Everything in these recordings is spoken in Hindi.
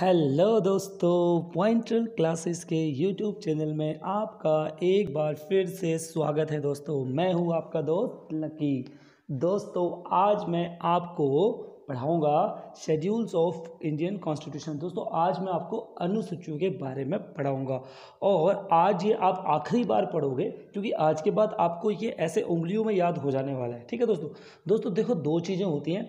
हेलो दोस्तों, पॉइंटरल क्लासेस के यूट्यूब चैनल में आपका एक बार फिर से स्वागत है। दोस्तों मैं हूं आपका दोस्त लकी। दोस्तों आज मैं आपको पढ़ाऊंगा शेड्यूल्स ऑफ इंडियन कॉन्स्टिट्यूशन। दोस्तों आज मैं आपको अनुसूचियों के बारे में पढ़ाऊंगा और आज ये आप आखिरी बार पढ़ोगे क्योंकि आज के बाद आपको ये ऐसे उंगलियों में याद हो जाने वाला है। ठीक है दोस्तों। देखो दो चीज़ें होती हैं,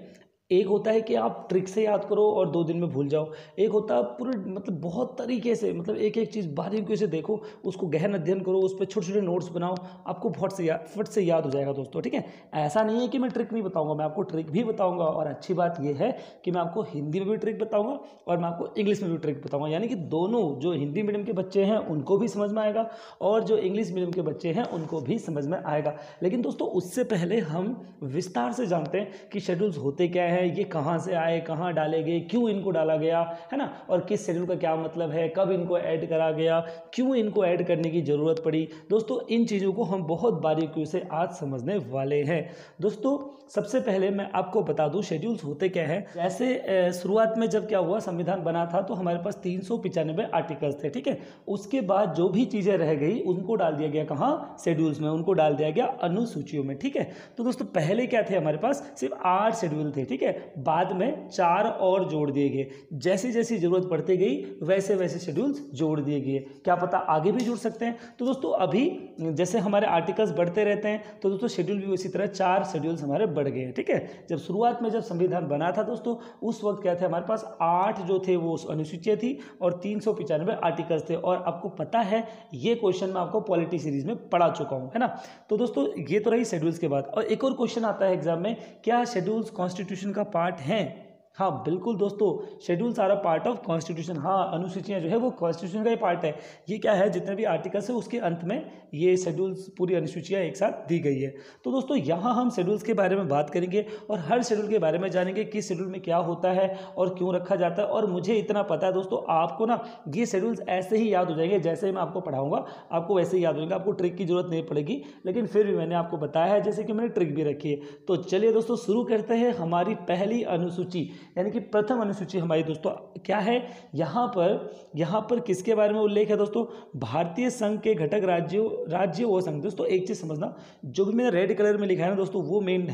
एक होता है कि आप ट्रिक से याद करो और 2 दिन में भूल जाओ, एक होता है पूरे बहुत तरीके से एक एक चीज़ बारीकी से देखो, उसको गहन अध्ययन करो, उस पर छोटे छोटे नोट्स बनाओ, आपको फट से याद हो जाएगा दोस्तों। ठीक है, ऐसा नहीं है कि मैं ट्रिक नहीं बताऊंगा, मैं आपको ट्रिक भी बताऊंगा और अच्छी बात यह है कि मैं आपको हिंदी में भी ट्रिक बताऊँगा और मैं आपको इंग्लिश में भी ट्रिक बताऊँगा, यानी कि दोनों, जो हिंदी मीडियम के बच्चे हैं उनको भी समझ में आएगा और जो इंग्लिश मीडियम के बच्चे हैं उनको भी समझ में आएगा। लेकिन दोस्तों उससे पहले हम विस्तार से जानते हैं कि शेड्यूल्स होते क्या हैं, ये कहां से आए, कहां डाले गए, क्यों इनको डाला गया है ना, और किस शेड्यूल का क्या मतलब है, कब इनको ऐड करा गया, क्यों इनको ऐड करने की जरूरत पड़ी। दोस्तों इन चीज़ों को हम बहुत बारीकी से आज समझने वाले हैं। दोस्तों सबसे पहले मैं आपको बता दूं शेड्यूल्स होते क्या हैं। जैसे शुरुआत में जब क्या हुआ, संविधान बना था तो हमारे पास 395 आर्टिकल्स थे। ठीक है, उसके बाद जो भी चीज़ें रह गई उनको डाल दिया गया कहाँ, शेड्यूल्स में, उनको डाल दिया गया अनुसूचियों में। ठीक है, तो दोस्तों पहले क्या थे हमारे पास, सिर्फ 8 शेड्यूल थे। ठीक है, बाद में 4 और जोड़ दिए गए, जैसी जैसी जरूरत पड़ती गई वैसे वैसे शेड्यूल्स जोड़ दिए गए, क्या पता आगे भी जुड़ सकते हैं। तो दोस्तों अभी जैसे हमारे आर्टिकल्स बढ़ते रहते हैं तो दोस्तों शेड्यूल भी उसी तरह 4 शेड्यूल्स हमारे बढ़ गए। ठीक है, जब शुरुआत में जब संविधान बना था दोस्तों उस वक्त क्या थे हमारे पास, 8 जो थे वो अनुसूचियाँ थी और 395 आर्टिकल्स थे। और आपको पता है ये क्वेश्चन मैं आपको पॉलिटी सीरीज में पढ़ा चुका हूँ, है ना। तो दोस्तों ये तो रही शेड्यूल्स के बाद, और एक और क्वेश्चन आता है एग्जाम में, क्या शेड्यूल्स कॉन्स्टिट्यूशन का पार्ट है? हाँ बिल्कुल दोस्तों, schedules are a part of constitution. हाँ, अनुसूचियाँ जो है वो कॉन्स्टिट्यूशन का ही पार्ट है। ये क्या है, जितने भी आर्टिकल्स है उसके अंत में ये शेड्यूल्स, पूरी अनुसूचियाँ एक साथ दी गई है। तो दोस्तों यहाँ हम शेड्यूल्स के बारे में बात करेंगे और हर शेड्यूल के बारे में जानेंगे, किस शेड्यूल में क्या होता है और क्यों रखा जाता है। और मुझे इतना पता है दोस्तों, आपको ना ये शेड्यूल्स ऐसे ही याद हो जाएंगे, जैसे ही मैं आपको पढ़ाऊँगा आपको वैसे ही याद हो जाएंगे, आपको ट्रिक की जरूरत नहीं पड़ेगी। लेकिन फिर भी मैंने आपको बताया है, जैसे कि मैंने ट्रिक भी रखी है। तो चलिए दोस्तों शुरू करते हैं। हमारी पहली अनुसूची यानी कि प्रथम अनुसूची हमारी दोस्तों क्या है, यहाँ पर किसके बारे में उल्लेख है दोस्तों, भारतीय संघ के घटक राज्यों व संघ। दोस्तों एक चीज़ समझना, जो भी मैंने रेड कलर में लिखा है ना दोस्तों वो मेन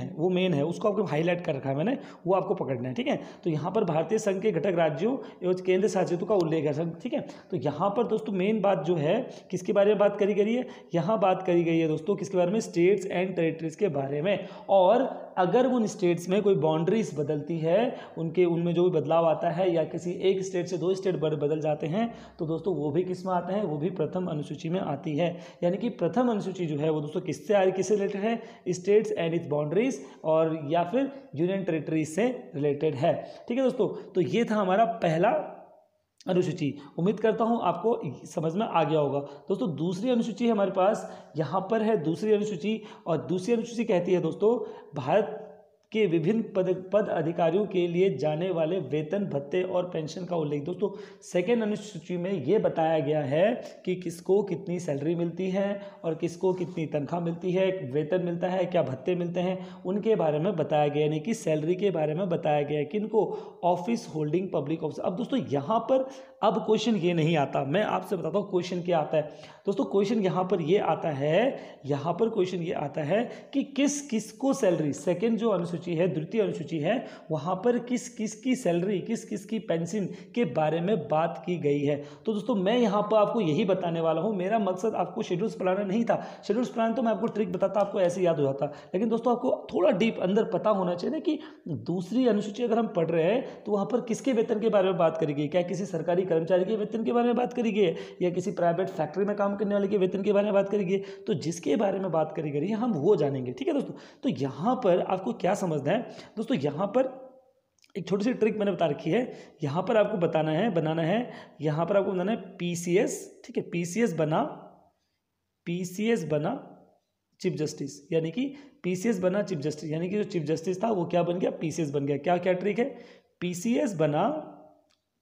है, उसको आपको हाईलाइट कर रखा है मैंने, वो आपको पकड़ना है। ठीक है, तो यहाँ पर भारतीय संघ के घटक राज्यों एवं केंद्र शासितों का उल्लेख है। ठीक है, तो यहाँ पर दोस्तों मेन बात जो है किसके बारे में बात करी गई है, यहाँ बात करी गई है दोस्तों किसके बारे में, स्टेट्स एंड टेरिटरीज के बारे में। और अगर उन स्टेट्स में कोई बाउंड्रीज बदलती है, उनमें जो भी बदलाव आता है या किसी एक स्टेट से 2 स्टेट बदल जाते हैं तो दोस्तों वो भी किस में आते हैं, वो भी प्रथम अनुसूची में आती है। यानी कि प्रथम अनुसूची जो है वो दोस्तों किससे रिलेटेड है, स्टेट्स एंड इट्स बाउंड्रीज और या फिर यूनियन टेरिटरीज से रिलेटेड है। ठीक है दोस्तों, तो ये था हमारा पहला अनुसूची। उम्मीद करता हूँ आपको समझ में आ गया होगा। दोस्तों दूसरी अनुसूची हमारे पास यहाँ पर है, दूसरी अनुसूची, और दूसरी अनुसूची कहती है दोस्तों भारत के विभिन्न पद अधिकारियों के लिए जाने वाले वेतन, भत्ते और पेंशन का उल्लेख। दोस्तों सेकेंड अनुसूची में ये बताया गया है कि किसको कितनी सैलरी मिलती है और किसको कितनी तनख्वाह मिलती है, वेतन मिलता है, क्या भत्ते मिलते हैं, उनके बारे में बताया गया, यानी कि सैलरी के बारे में बताया गया है, किनको, ऑफिस होल्डिंग पब्लिक ऑफिसर। अब दोस्तों यहाँ पर अब क्वेश्चन ये नहीं आता, मैं आपसे बताता हूँ क्वेश्चन क्या आता है। दोस्तों क्वेश्चन यहाँ पर ये आता है, यहाँ पर क्वेश्चन ये आता है कि किस किस को सैलरी, सेकेंड जो अनुसूची है, द्वितीय अनुसूची है, वहाँ पर किस किस की सैलरी, किस किस की पेंशन के बारे में बात की गई है। तो दोस्तों मैं यहाँ पर आपको यही बताने वाला हूँ, मेरा मकसद आपको शेड्यूल्स पढ़ाना नहीं था। शेड्यूल्स पढ़ाना तो मैं आपको ट्रिक बताता, आपको ऐसे याद हो जाता। लेकिन दोस्तों आपको थोड़ा डीप अंदर पता होना चाहिए कि दूसरी अनुसूची अगर हम पढ़ रहे हैं तो वहाँ पर किसके वेतन के बारे में बात करी गई, क्या किसी सरकारी कर्मचारी के वेतन के बारे में बात करी गई है या किसी प्राइवेट फैक्ट्री में काम करने वाले के वेतन के बारे में बात करी गई है। तो जिसके बारे में बात करी गई है हम वो जानेंगे। ठीक है दोस्तों, तो यहाँ पर आपको क्या समझना है दोस्तों, यहाँ पर एक छोटी सी ट्रिक मैंने बता रखी है, यहाँ पर आपको बनाना है PCS। ठीक है, PCS बना चीफ जस्टिस, यानी कि PCS बना चीफ जस्टिस, यानी कि जो चीफ जस्टिस था वो क्या बन गया, PCS बन गया। क्या क्या ट्रिक है, PCS बना,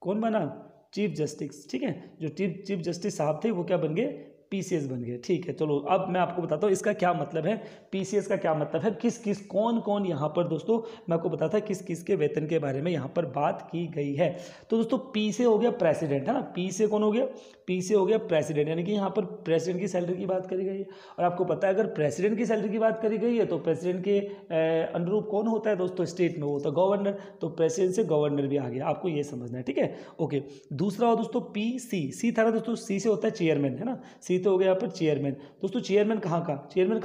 कौन बना, चीफ जस्टिस। ठीक है, जो चीफ जस्टिस साहब थे वो क्या बन गए, पीसीएस बन गए। ठीक है, चलो अब मैं आपको बताता हूँ इसका क्या मतलब है, पीसीएस का क्या मतलब है, किस किस कौन कौन यहाँ पर दोस्तों मैं आपको बताता किस किस के वेतन के बारे में यहाँ पर बात की गई है। तो दोस्तों पीसीए हो गया प्रेसिडेंट, है ना, पीसीए कौन हो गया, पीसीए हो गया प्रेसिडेंट, यानी कि यहाँ पर प्रेसिडेंट की सैलरी की बात करी गई है। और आपको पता है अगर प्रेसिडेंट की सैलरी की बात करी गई है तो प्रेसिडेंट के अनुरूप कौन होता है दोस्तों स्टेट में, वो होता है गवर्नर, तो प्रेसिडेंट से गवर्नर भी आ गया, आपको ये समझना है। ठीक है, ओके। दूसरा हो दोस्तों पी सी था ना दोस्तों, सी से होता है चेयरमैन, है ना, सी तो हो गया यहाँ पर चेयरमैन। दोस्तों चेयरमैन कहाँ होता है, चेयरमैन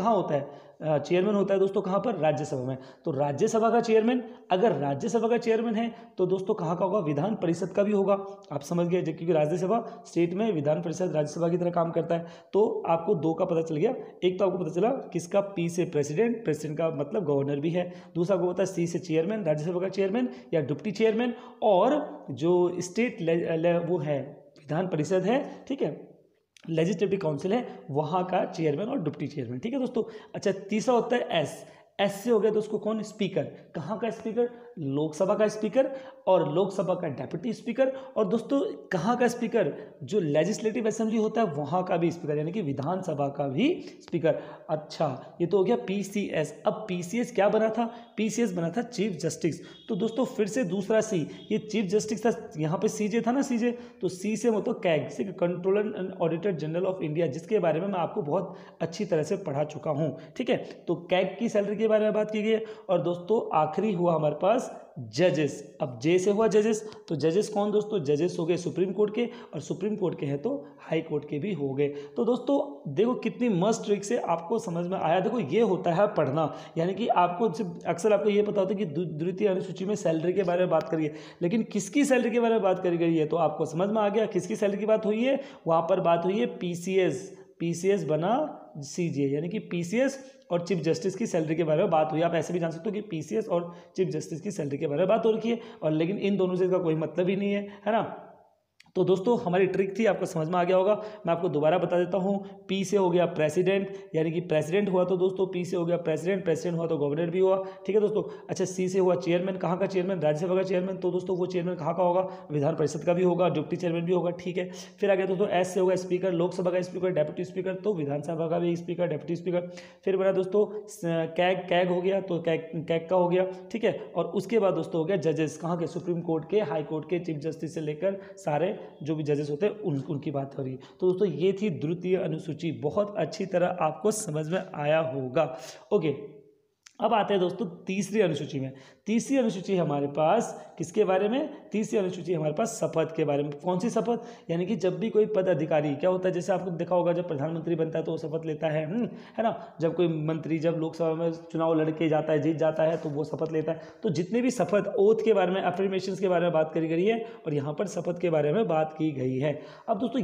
होता है दोस्तों कहाँ पर, राज्यसभा में। तो राज्यसभा का चेयरमैन, अगर राज्यसभा का चेयरमैन है तो दोस्तों कहाँ का होगा, विधान परिषद का भी होगा, आप समझ गए, क्योंकि राज्यसभा स्टेट में विधान परिषद राज्यसभा की तरह काम करता है। तो आपको दो का पता चल गया, एक तो आपको पता चला किसका, पी से प्रेसिडेंट, प्रेसिडेंट का मतलब गवर्नर भी है। दूसरा आपको पता है सी से चेयरमैन, राज्यसभा का चेयरमैन या डिप्टी चेयरमैन, और जो स्टेट वो है विधान परिषद है, ठीक है, लेजिस्लेटिव काउंसिल है, वहाँ का चेयरमैन और डिप्टी चेयरमैन। ठीक है दोस्तों, अच्छा तीसरा होता है एस, एस से हो गया तो उसको कौन, स्पीकर, कहाँ का स्पीकर, लोकसभा का स्पीकर, और लोकसभा का डेप्यूटी स्पीकर, और दोस्तों कहाँ का स्पीकर, जो लेजिस्लेटिव असेंबली होता है वहाँ का भी स्पीकर, यानी कि विधानसभा का भी स्पीकर। अच्छा ये तो हो गया पीसीएस। अब पीसीएस क्या बना था, पीसीएस बना था चीफ जस्टिस। तो दोस्तों फिर से दूसरा सी, ये चीफ जस्टिस था, यहाँ पे सीजे था ना, सीजे, तो सी से मतलब कैग से, controller and auditor general of India, जिसके बारे में मैं आपको बहुत अच्छी तरह से पढ़ा चुका हूँ। ठीक है, तो कैग की सैलरी के बारे में बात की गई है। और दोस्तों आखिरी हुआ हमारे पास जजेस। अब जे से हुआ जजेस, तो जजेस कौन दोस्तों, जजेस हो गए सुप्रीम कोर्ट के, और सुप्रीम कोर्ट के हैं तो हाई कोर्ट के भी हो गए। तो दोस्तों देखो कितनी मस्त ट्रिक से आपको समझ में आया। देखो ये होता है पढ़ना, यानी कि आपको अक्सर आपको ये पता होता है कि द्वितीय अनुसूची में सैलरी के बारे में बात करिए, लेकिन किसकी सैलरी के बारे में बात करी गई है तो आपको समझ में आ गया किसकी सैलरी की बात हुई है। वहाँ पर बात हुई है पीसीएस, पीसीएस बना सीजे, यानी कि पीसीएस और चीफ जस्टिस की सैलरी के बारे में बात हुई। आप ऐसे भी जान सकते हो कि पीसीएस और चीफ जस्टिस की सैलरी के बारे में बात हो रखी है, और लेकिन इन दोनों से इसका कोई मतलब ही नहीं है, है ना। तो दोस्तों हमारी ट्रिक थी, आपको समझ में आ गया होगा। मैं आपको दोबारा बता देता हूँ, पी से हो गया प्रेसिडेंट, यानी कि प्रेसिडेंट हुआ तो दोस्तों पी से हो गया प्रेसिडेंट, प्रेसिडेंट हुआ तो गवर्नर भी हुआ। ठीक है दोस्तों, अच्छा सी से हुआ चेयरमैन, कहाँ का चेयरमैन, राज्यसभा का चेयरमैन, तो दोस्तों वो चेयरमैन कहाँ का होगा, विधान परिषद का भी होगा, डिप्टी चेयरमैन भी होगा। ठीक है, फिर आ गया दोस्तों एस से होगा स्पीकर, लोकसभा का स्पीकर, डेप्यूटी स्पीकर, तो विधानसभा का भी स्पीकर, डेप्यूटी स्पीकर। फिर बना दोस्तों कैग, कैग हो गया तो कैग का हो गया। ठीक है, और उसके बाद दोस्तों हो गया जजेस, कहाँ के, सुप्रीम कोर्ट के, हाई कोर्ट के, चीफ जस्टिस से लेकर सारे जो भी जजेस होते हैं उनकी बात हो रही है। तो दोस्तों ये थी द्वितीय अनुसूची, बहुत अच्छी तरह आपको समझ में आया होगा। ओके, अब आते हैं दोस्तों तीसरी अनुसूची में। तीसरी अनुसूची हमारे पास किसके बारे में, तीसरी अनुसूची हमारे पास शपथ के बारे में। कौन सी शपथ, यानी कि जब भी कोई पद अधिकारी क्या होता है, जैसे आपको देखा होगा जब प्रधानमंत्री बनता है तो वो शपथ लेता है, है ना, जब कोई मंत्री जब लोकसभा में चुनाव लड़के जाता है, जीत जाता है तो वो शपथ लेता है। तो जितने भी शपथ, ओथ के बारे में, अफर्मेशन के बारे में बात करी गई है, और यहाँ पर शपथ के बारे में बात की गई है। अब दोस्तों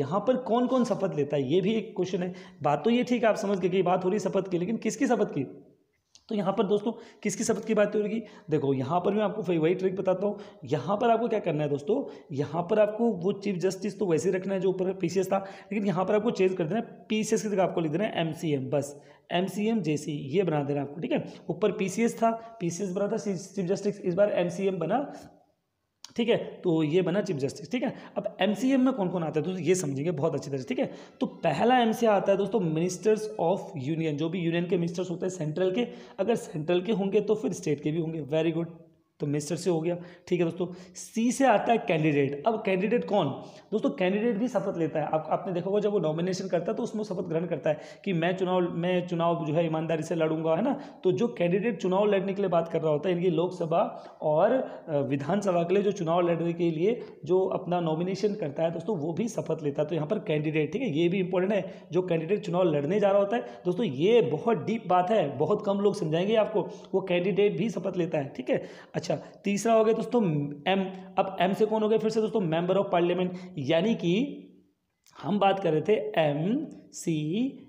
यहाँ पर कौन कौन शपथ लेता है, ये भी एक क्वेश्चन है। बात तो ये ठीक है, आप समझ गए कि बात हो रही है शपथ की, लेकिन किसकी शपथ की। तो यहाँ पर दोस्तों किसकी शपथ की बात होगी, देखो यहाँ पर मैं आपको वही ट्रिक बताता हूँ। यहाँ पर आपको क्या करना है दोस्तों, यहाँ पर आपको वो चीफ जस्टिस तो वैसे ही रखना है जो ऊपर पीसीएस था, लेकिन यहाँ पर आपको चेंज कर देना है, पीसीएस की जगह आपको लिख देना है एमसीएम, बस एमसीएम जेसी ये बना देना आपको। ठीक है, ऊपर पीसीएस था, पीसीएस बना था चीफ जस्टिस, इस बार एमसीएम बना। ठीक है, तो ये बना चीफ जस्टिस। ठीक है, अब एमसीएम में कौन कौन आता है दोस्तों ये समझेंगे बहुत अच्छी तरह से। ठीक है, तो पहला एमसीए आता है दोस्तों मिनिस्टर्स ऑफ यूनियन, जो भी यूनियन के मिनिस्टर्स होते हैं सेंट्रल के, अगर सेंट्रल के होंगे तो फिर स्टेट के भी होंगे, वेरी गुड, तो मिनिस्टर से हो गया। ठीक है दोस्तों, सी से आता है कैंडिडेट। अब कैंडिडेट कौन दोस्तों, कैंडिडेट भी शपथ लेता है। आपने देखा होगा जब वो नॉमिनेशन करता है तो उसमें शपथ ग्रहण करता है कि मैं चुनाव जो है ईमानदारी से लड़ूंगा, है ना। तो जो कैंडिडेट चुनाव लड़ने के लिए बात कर रहा होता है, इनकी लोकसभा और विधानसभा के लिए जो चुनाव लड़ने के लिए जो अपना नॉमिनेशन करता है दोस्तों, वो भी शपथ लेता है। तो यहाँ पर कैंडिडेट, ठीक है, ये भी इंपॉर्टेंट है, जो कैंडिडेट चुनाव लड़ने जा रहा होता है दोस्तों। ये बहुत डीप बात है, बहुत कम लोग समझाएंगे आपको, वो कैंडिडेट भी शपथ लेता है। ठीक है, अच्छा तीसरा हो गया दोस्तों एम। अब एम से कौन हो गया फिर से दोस्तों, मेंबर ऑफ पार्लियामेंट, यानी कि हम बात कर रहे थे एम सी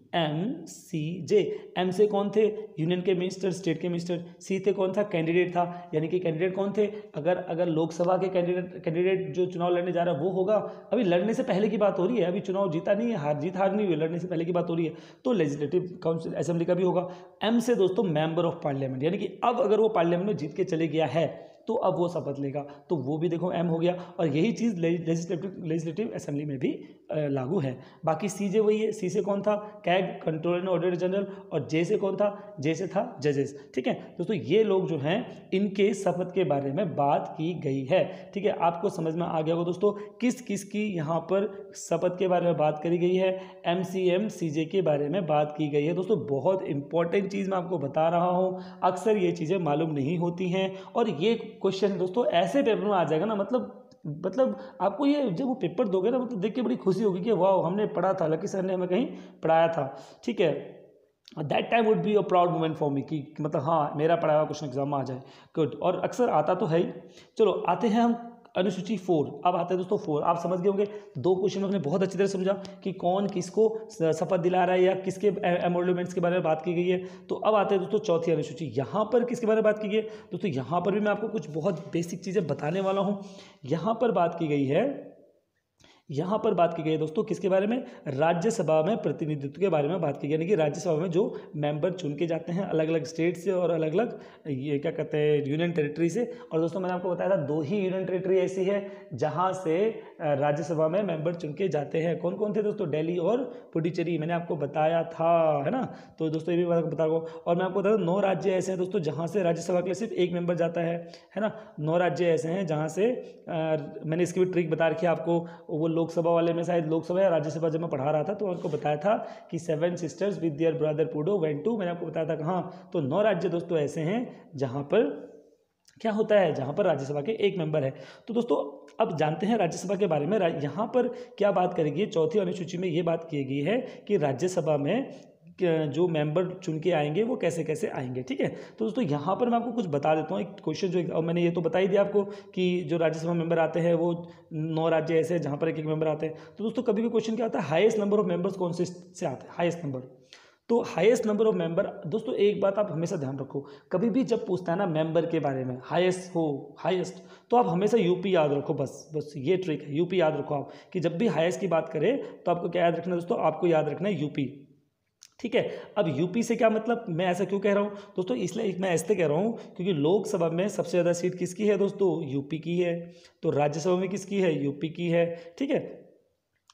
जे। एम से कौन थे, यूनियन के मिनिस्टर, स्टेट के मिनिस्टर। सी थे कौन था, कैंडिडेट था, यानी कि कैंडिडेट कौन थे, अगर लोकसभा के कैंडिडेट जो चुनाव लड़ने जा रहा है वो होगा। अभी लड़ने से पहले की बात हो रही है, अभी चुनाव जीता नहीं है, हार नहीं हुई, लड़ने से पहले की बात हो रही है, तो लेजिस्लेटिव काउंसिल असेंबली का भी होगा। एम से दोस्तों मेंबर ऑफ पार्लियामेंट, यानी कि अब अगर वो पार्लियामेंट में जीत के चले गया है तो अब वो शपथ लेगा, तो वो भी देखो एम हो गया। और यही चीज़ लेजिस्लेटिव असेंबली में भी लागू है। बाकी सी जे वही है, सी से कौन था, CAG, control and auditor general, और जे से कौन था, जे से था जजेस। ठीक है दोस्तों, ये लोग जो हैं इनके शपथ के बारे में बात की गई है। ठीक है, आपको समझ में आ गया होगा दोस्तों किस किस की यहाँ पर शपथ के बारे में बात करी गई है, एम सी एम सी जे के बारे में बात की गई है। दोस्तों बहुत इंपॉर्टेंट चीज़ मैं आपको बता रहा हूँ, अक्सर ये चीज़ें मालूम नहीं होती हैं, और ये क्वेश्चन दोस्तों ऐसे पेपर में आ जाएगा ना, मतलब आपको ये जब वो पेपर दोगे ना, मतलब देख के बड़ी खुशी होगी कि वाह हमने पढ़ा था, लकी सर ने हमें कहीं पढ़ाया था। ठीक है, that time would be a proud moment for me, कि मतलब हाँ मेरा पढ़ाया हुआ क्वेश्चन एग्जाम में आ जाए। गुड, और अक्सर आता तो है ही। चलो आते हैं हम अनुसूची 4। अब आते हैं दोस्तों 4। आप समझ गए होंगे, दो क्वेश्चन हमने बहुत अच्छी तरह समझा कि कौन किसको शपथ दिला रहा है या किसके एमोल्यूमेंट्स के बारे में बात की गई है। तो अब आते हैं दोस्तों चौथी अनुसूची। यहाँ पर किसके बारे में बात की गई है दोस्तों, यहाँ पर भी मैं आपको कुछ बहुत बेसिक चीज़ें बताने वाला हूँ। यहाँ पर बात की गई है दोस्तों किसके बारे में, राज्यसभा में प्रतिनिधित्व के बारे में बात की गई, यानी कि राज्यसभा में जो मेंबर चुन के जाते हैं अलग अलग स्टेट से और अलग अलग ये क्या कहते हैं यूनियन टेरिटरी से। और दोस्तों मैंने आपको बताया था 2 ही यूनियन टेरिटरी ऐसी है जहाँ से राज्यसभा में मेंबर चुन के जाते हैं। कौन कौन थे दोस्तों, दिल्ली और पुडुचेरी, मैंने आपको बताया था, है ना। तो दोस्तों ये भी बता दो। और मैं आपको बता दूँ 9 राज्य ऐसे हैं दोस्तों जहाँ से राज्यसभा के लिए सिर्फ एक मेंबर जाता है ना। 9 राज्य ऐसे हैं जहाँ से, मैंने इसकी भी ट्रिक बता रखी है आपको, वो लोकसभा वाले में, शायद लोकसभा या राज्यसभा जब मैं पढ़ा रहा था तो आपको बताया था कि 7 सिस्टर्स विद देयर ब्रदर पुडो वेंट टू, मैंने आपको बताया था कहाँ। तो 9 राज्य दोस्तों ऐसे हैं जहाँ पर क्या होता है, जहाँ पर राज्यसभा के एक मेंबर है। तो दोस्तों अब जानते हैं राज्यसभा के बारे में। यहाँ पर क्या बात करेगी, चौथी अनुसूची में ये बात की गई है कि राज्यसभा में जो मेंबर चुन के आएंगे वो कैसे कैसे आएंगे। ठीक है, तो दोस्तों यहाँ पर मैं आपको कुछ बता देता हूँ। एक क्वेश्चन जो मैंने ये तो बता ही दिया आपको कि जो राज्यसभा मेंबर आते हैं वो 9 राज्य ऐसे हैं जहाँ पर एक एक मेंबर आते हैं। तो दोस्तों कभी भी क्वेश्चन क्या आता है, हाईएस्ट नंबर ऑफ मेंबर्स कौन से आते हैं, हाईएस्ट नंबर। तो हाईएस्ट नंबर ऑफ मेंबर दोस्तों, एक बात आप हमेशा ध्यान रखो, कभी भी जब पूछता है ना मेंबर के बारे में हाईएस्ट हो हाईएस्ट, तो आप हमेशा यूपी याद रखो, बस ये ट्रिक है, यूपी याद रखो आप, कि जब भी हाईएस्ट की बात करें तो आपको क्या याद रखना है दोस्तों, आपको याद रखना है यूपी। ठीक है, अब यूपी से क्या मतलब, मैं ऐसा क्यों कह रहा हूँ दोस्तों, इसलिए मैं ऐसे कह रहा हूँ क्योंकि लोकसभा में सबसे ज़्यादा सीट किसकी है दोस्तों, यूपी की है। तो राज्यसभा में किसकी है, यूपी की है। ठीक है,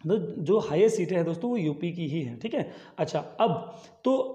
तो जो हाईएस्ट सीटें हैं दोस्तों वो यूपी की ही है। ठीक है, अच्छा अब तो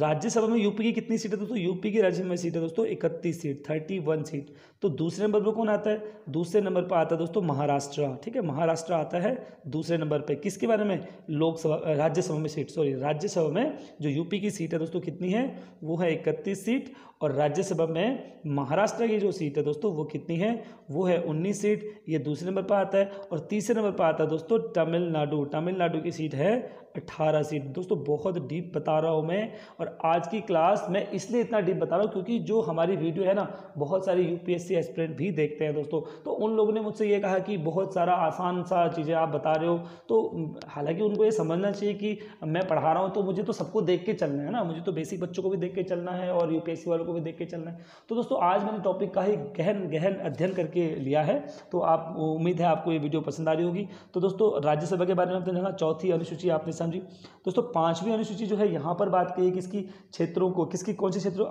राज्यसभा में यूपी की कितनी सीटें दोस्तों, यूपी की राज्यसभा में सीटें दोस्तों 31 सीट, 31 सीट। तो दूसरे नंबर पर कौन आता है, दूसरे नंबर पर आता है दोस्तों महाराष्ट्र। ठीक है, महाराष्ट्र आता है दूसरे नंबर पे, किसके बारे में, लोकसभा राज्यसभा में सीट, सॉरी राज्यसभा में जो यूपी की सीट है दोस्तों कितनी है, वो है 31 सीट। और राज्यसभा में महाराष्ट्र की जो सीट है दोस्तों वो कितनी है, वो है 19 सीट, ये दूसरे नंबर पर आता है। और तीसरे नंबर पर आता है दोस्तों तमिलनाडु, तमिलनाडु की सीट है 18 सीट। दोस्तों बहुत डीप बता रहा हूँ मैं, और आज की क्लास में इसलिए इतना डीप बता रहा हूँ क्योंकि जो हमारी वीडियो है ना, बहुत सारे यूपीएससी एस्पिरेंट भी देखते हैं दोस्तों। तो उन लोगों ने मुझसे ये कहा कि बहुत सारा आसान सा चीज़ें आप बता रहे हो, तो हालांकि उनको ये समझना चाहिए कि मैं पढ़ा रहा हूँ तो मुझे तो सबको देख के चलना है ना, मुझे तो बेसिक बच्चों को भी देख के चलना है और यूपीएससी वालों को भी देख के चलना है। तो दोस्तों आज मैंने टॉपिक का ही गहन गहन अध्ययन करके लिया है, तो आप उम्मीद है आपको ये वीडियो पसंद आ रही होगी। तो दोस्तों राज्यसभा के बारे में आपने जाना, चौथी अनुसूची आपने समझी। दोस्तों पांचवी अनुसूची जो है, यहाँ पर बात की किसकी, क्षेत्रों को, किसकी, कौन से क्षेत्रों,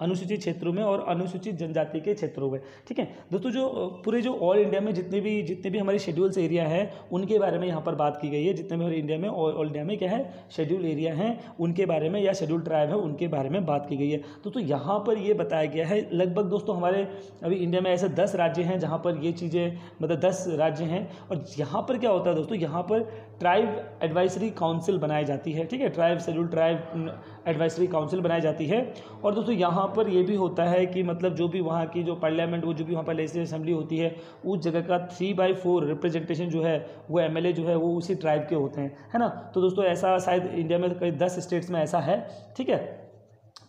अनुसूचित क्षेत्रों में और अनुसूचित जनजाति के क्षेत्रों में। ठीक है दोस्तों, जो पूरे जो ऑल इंडिया में जितने भी हमारे शेड्यूल्स एरिया हैं उनके बारे में यहाँ पर बात की गई है। जितने भी हमारे इंडिया में, ऑल इंडिया में क्या है शेड्यूल एरिया हैं उनके बारे में, या शेड्यूल ट्राइब है उनके बारे में बात की गई है। दोस्तों यहाँ पर ये बताया गया है, लगभग दोस्तों हमारे अभी इंडिया में ऐसे 10 राज्य हैं जहाँ पर ये चीज़ें, मतलब 10 राज्य हैं। और यहाँ पर क्या होता है दोस्तों, यहाँ पर ट्राइब एडवाइजरी काउंसिल बनाई जाती है। ठीक है, tribe schedule tribe advisory council बनाई जाती है। और दोस्तों यहाँ पर ये भी होता है कि मतलब जो भी वहाँ की जो पार्लियामेंट, वो जो भी वहाँ पर लेजिस्लेटिव असेंबली होती है, उस जगह का 3/4 रिप्रेजेंटेशन जो है वो एमएलए जो है वो उसी ट्राइब के होते हैं, है ना। तो दोस्तों ऐसा शायद इंडिया में कई 10 स्टेट्स में ऐसा है। ठीक है,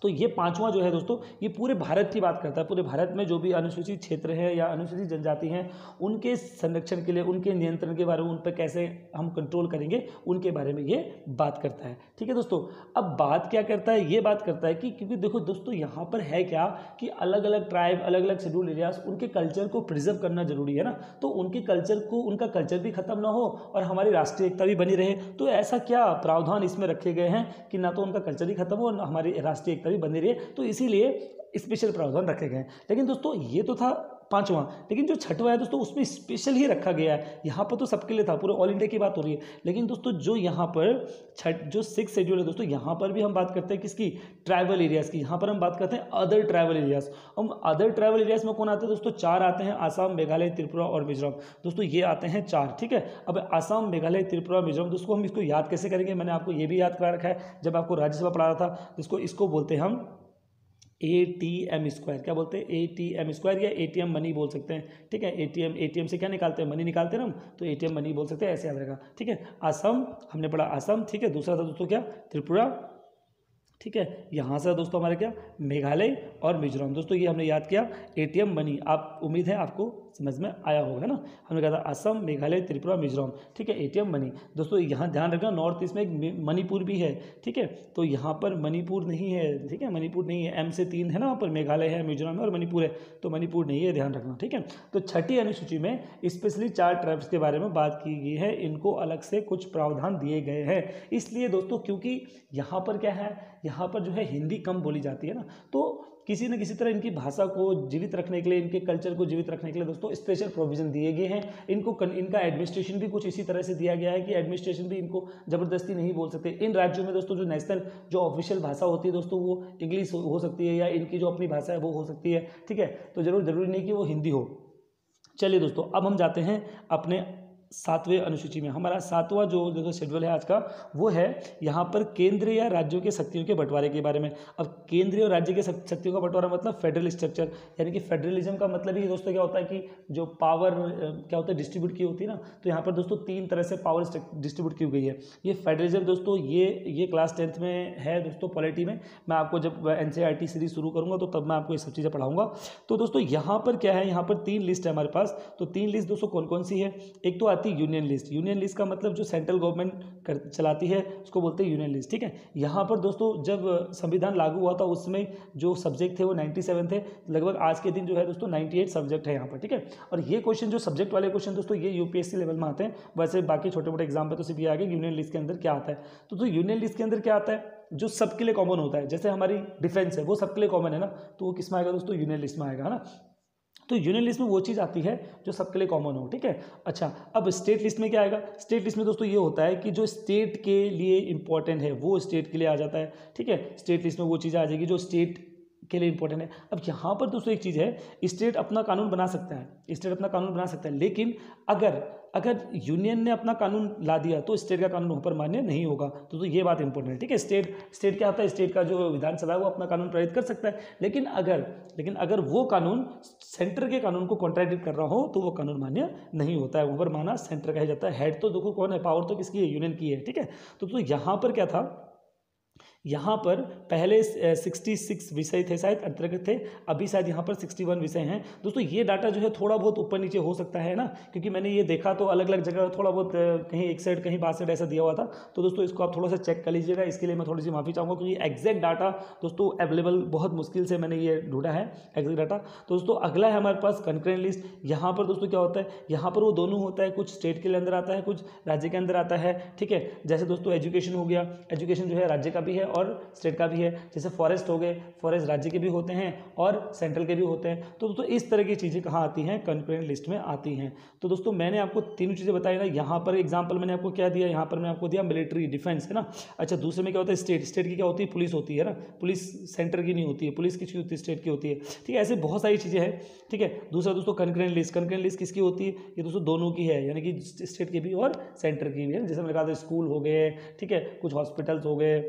तो ये पांचवा जो है दोस्तों, ये पूरे भारत की बात करता है। पूरे भारत में जो भी अनुसूचित क्षेत्र है या अनुसूचित जनजाति हैं उनके संरक्षण के लिए, उनके नियंत्रण के बारे में, उन पर कैसे हम कंट्रोल करेंगे, उनके बारे में ये बात करता है। ठीक है दोस्तों, अब बात क्या करता है, ये बात करता है कि क्योंकि देखो दोस्तों यहाँ पर है क्या कि अलग अलग ट्राइब, अलग अलग शेड्यूल एरियाज, उनके कल्चर को प्रिजर्व करना जरूरी है ना। तो उनके कल्चर को, उनका कल्चर भी खत्म ना हो और हमारी राष्ट्रीय एकता भी बनी रहे। तो ऐसा क्या प्रावधान इसमें रखे गए हैं कि ना तो उनका कल्चर ही खत्म हो और हमारी राष्ट्रीय एकता बनी रही है। तो इसीलिए स्पेशल प्रावधान रखे गए हैं। लेकिन दोस्तों ये तो था पांचवा, लेकिन जो छठवा है दोस्तों उसमें स्पेशल ही रखा गया है। यहाँ पर तो सबके लिए था, पूरे ऑल इंडिया की बात हो रही है। लेकिन दोस्तों जो यहाँ पर जो सिक्स शेड्यूल है दोस्तों, यहाँ पर भी हम बात करते हैं किसकी, ट्राइबल एरियाज़ की। यहाँ पर हम बात करते हैं अदर ट्राइबल एरियाज़। हम अदर ट्राइबल एरियाज़ में कौन आते हैं दोस्तों, चार आते हैं, आसाम, मेघालय, त्रिपुरा और मिजोरम। दोस्तों ये आते हैं चार, ठीक है। अब आसाम, मेघालय, त्रिपुरा, मिजोरम, दोस्तों हम इसको याद कैसे करेंगे, मैंने आपको ये भी याद करा रखा है जब आपको राज्यसभा पढ़ा रहा था। इसको बोलते हैं हम ATM स्क्वायर, क्या बोलते हैं, ATM स्क्वायर या ATM मनी बोल सकते हैं, ठीक है। ATM से क्या निकालते हैं, मनी निकालते हैं ना, तो ATM मनी बोल सकते हैं, ऐसे याद रहेगा, ठीक है। आसाम हमने पढ़ा आसाम, ठीक है। दूसरा था दोस्तों क्या, त्रिपुरा, ठीक है। यहाँ से दोस्तों हमारे क्या, मेघालय और मिजोरम। दोस्तों ये हमने याद किया ATM मनी। आप उम्मीद है आपको समझ में आया होगा ना। हमने कहा था असम, मेघालय, त्रिपुरा, मिजोरम, ठीक है। ATM मनी दोस्तों यहाँ ध्यान रखना, नॉर्थ ईस्ट में एक मणिपुर भी है, ठीक है। तो यहाँ पर मणिपुर नहीं है, ठीक है, मणिपुर नहीं है। M से 3 है ना, वहाँ पर मेघालय है, मिजोरम है और मणिपुर है, तो मणिपुर नहीं है, ध्यान रखना, ठीक है। तो छठी अनुसूची में स्पेशली चार ट्राइब्स के बारे में बात की गई है, इनको अलग से कुछ प्रावधान दिए गए हैं। इसलिए दोस्तों क्योंकि यहाँ पर क्या है, यहाँ पर जो है हिंदी कम बोली जाती है ना, तो किसी न किसी तरह इनकी भाषा को जीवित रखने के लिए, इनके कल्चर को जीवित रखने के लिए दोस्तों स्पेशल प्रोविज़न दिए गए हैं। इनको इनका एडमिनिस्ट्रेशन भी कुछ इसी तरह से दिया गया है कि एडमिनिस्ट्रेशन भी इनको ज़बरदस्ती नहीं बोल सकते। इन राज्यों में दोस्तों जो नेशनल जो ऑफिशियल भाषा होती है दोस्तों वो इंग्लिश हो सकती है, या इनकी जो अपनी भाषा है वो हो सकती है, ठीक है। तो ज़रूरी नहीं कि वो हिंदी हो। चलिए दोस्तों अब हम जाते हैं अपने सातवें अनुसूची में। हमारा सातवां जो देखो शेड्यूल है आज का, वो है यहाँ पर केंद्र या राज्यों के शक्तियों के बंटवारे के बारे में। अब केंद्रीय और राज्य के शक्तियों का बंटवारा मतलब फेडरल स्ट्रक्चर, यानी कि फेडरलिज्म का मतलब ही दोस्तों क्या होता है कि जो पावर क्या होता है डिस्ट्रीब्यूट की होती है ना, तो यहाँ पर दोस्तों 3 तरह से पावर डिस्ट्रीब्यूट की गई है। ये फेडरलिज्म दोस्तों ये क्लास 10th में है दोस्तों, पॉलिटी में। मैं आपको जब NCERT सीरीज शुरू करूँगा तो तब मैं आपको ये सब चीज़ें पढ़ाऊँगा। तो दोस्तों यहाँ पर क्या है, यहाँ पर 3 लिस्ट है हमारे पास। तो 3 लिस्ट दोस्तों कौन कौन सी है, एक तो यूनियन लिस्ट। यूनियन लिस्ट का मतलब जो सेंट्रल गवर्नमेंट चलाती है उसको बोलते हैं यूनियन लिस्ट, ठीक है। यहाँ पर दोस्तों जब संविधान लागू हुआ था उसमें जो सब्जेक्ट थे वो 97 थे, लगभग आज के दिन जो है दोस्तों 98 सब्जेक्ट है यहाँ पर, ठीक है। और ये क्वेश्चन जो सब्जेक्ट वाले क्वेश्चन दोस्तों ये यूपीएससी लेवल में आते हैं, वैसे बाकी छोटे मोटे एग्जाम पर तो सिर्फ ये आगे यूनियन लिस्ट के अंदर क्या आता है। तो यूनियन लिस्ट के अंदर क्या आता है जो सबके लिए कॉमन होता है, जैसे हमारी डिफेंस है वो सबके लिए कॉमन है ना, तो वो किसमें आएगा दोस्तों, यूनियन लिस्ट में आएगा, है ना। तो यूनियन लिस्ट में वो चीज़ आती है जो सबके लिए कॉमन हो, ठीक है। अच्छा अब स्टेट लिस्ट में क्या आएगा, स्टेट लिस्ट में दोस्तों ये होता है कि जो स्टेट के लिए इंपॉर्टेंट है वो स्टेट के लिए आ जाता है, ठीक है। स्टेट लिस्ट में वो चीज़ आ जाएगी जो स्टेट के लिए इंपॉर्टेंट है। अब यहाँ पर दोस्तों एक चीज़ है, स्टेट अपना कानून बना सकता है, स्टेट अपना कानून बना सकता है, लेकिन अगर यूनियन ने अपना कानून ला दिया तो स्टेट का कानून वहाँ पर मान्य नहीं होगा। तो ये बात इंपॉर्टेंट है, ठीक है। स्टेट क्या होता है, स्टेट का जो विधानसभा है वो अपना कानून पारित कर सकता है, लेकिन अगर वो कानून सेंटर के कानून को कॉन्ट्राडिक्ट कर रहा हो तो वो कानून मान्य नहीं होता है, वहाँ पर माना सेंटर का ही जाता है। हेड तो देखो कौन है, पावर तो किसकी है, यूनियन की है, ठीक है। तो यहाँ पर क्या था, यहाँ पर पहले 66 विषय थे शायद, अंतर्गत थे, अभी शायद यहाँ पर 61 विषय हैं। दोस्तों ये डाटा जो है थोड़ा बहुत ऊपर नीचे हो सकता है ना, क्योंकि मैंने ये देखा तो अलग अलग जगह थोड़ा बहुत कहीं एक साइड कहीं बाहर साइड ऐसा दिया हुआ था। तो दोस्तों इसको आप थोड़ा सा चेक कर लीजिएगा, इसके लिए मैं थोड़ी सी माफ़ी चाहूँगा क्योंकि एग्जैक्ट डाटा दोस्तों अवेलेबल बहुत मुश्किल से मैंने ये ढूंढा है एग्जैक्ट डाटा। तो दोस्तों अगला है हमारे पास कंकरेंट लिस्ट। यहाँ पर दोस्तों क्या होता है, यहाँ पर वो दोनों होता है, कुछ स्टेट के अंदर आता है, कुछ राज्य के अंदर आता है, ठीक है। जैसे दोस्तों एजुकेशन हो गया, एजुकेशन जो है राज्य का भी है और स्टेट का भी है। जैसे फॉरेस्ट हो गए, फॉरेस्ट राज्य के भी होते हैं और सेंट्रल के भी होते हैं। तो दोस्तों इस तरह की चीज़ें कहाँ आती हैं, कंकरेंट लिस्ट में आती हैं। तो दोस्तों मैंने आपको तीनों चीज़ें बताई ना, यहाँ पर एग्जांपल मैंने आपको क्या दिया, यहाँ पर मैंने आपको दिया मिलिट्री डिफेंस, है ना। अच्छा दूसरे में क्या होता है, स्टेट, स्टेट की क्या होती है, पुलिस होती है ना, पुलिस सेंटर की नहीं होती है, पुलिस किसकी होती है, स्टेट की होती है, ठीक है। ऐसे बहुत सारी चीज़ें हैं, ठीक है। दूसरा दोस्तों कंकरेंट लिस्ट, कंकरेंट लिस्ट किसकी होती है, ये दोस्तों दोनों की है, यानी कि स्टेट की भी और सेंटर की भी है। जैसे मैंने कहा था स्कूल हो गए, ठीक है, कुछ हॉस्पिटल्स हो गए।